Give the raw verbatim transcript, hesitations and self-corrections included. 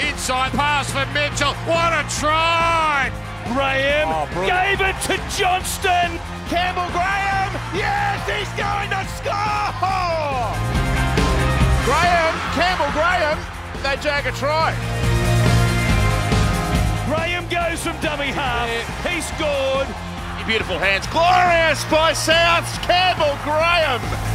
Inside pass for Mitchell. What a try! Graham oh, gave it to Johnston. Campbell Graham, yes, he's going to score! Graham, Campbell Graham, they jag a try. Graham goes from dummy half. Yeah. He scored. Beautiful hands. Glorious by Souths. Campbell Graham.